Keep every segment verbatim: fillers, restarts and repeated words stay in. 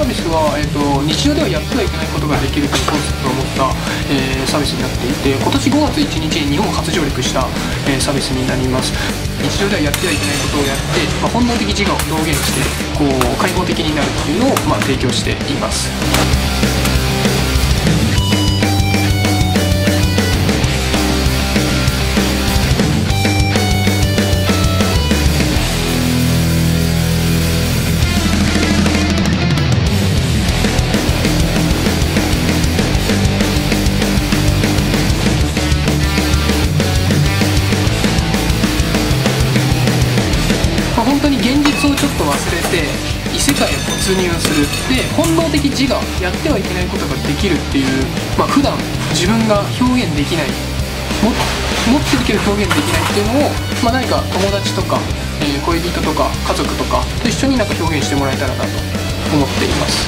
サービスは、えー、と日常ではやってはいけないことができるというコンセプトを持った、えー、サービスになっていて、今年ごがつついたちに日本初上陸した、えー、サービスになります。日常ではやってはいけないことをやって、まあ、本能的自我を表現してこう開放的になるというのを、まあ、提供しています。異世界へ突入するで本能的自我、やってはいけないことができるっていう、まあ、普段自分が表現できない持ってるけど表現できないっていうのを、まあ、何か友達とか、えー、恋人とか家族とかと一緒になんか表現してもらえたらなと思っています。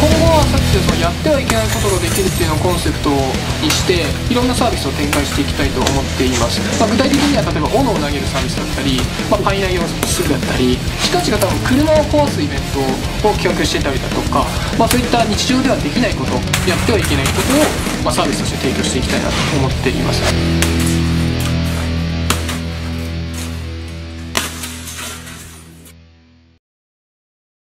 今後はさっき言ったやってはいけないことができるっていうのをコンセプトにしていろんなサービスを展開していきたいと思っています、まあ、具体的には例えば斧を投げるサービスだったり、まあ、パイ投げをするだったり近々多分車を壊すイベントを企画してたりだとか、まあ、そういった日常ではできないことやってはいけないことを、まあ、サービスとして提供していきたいなと思っています。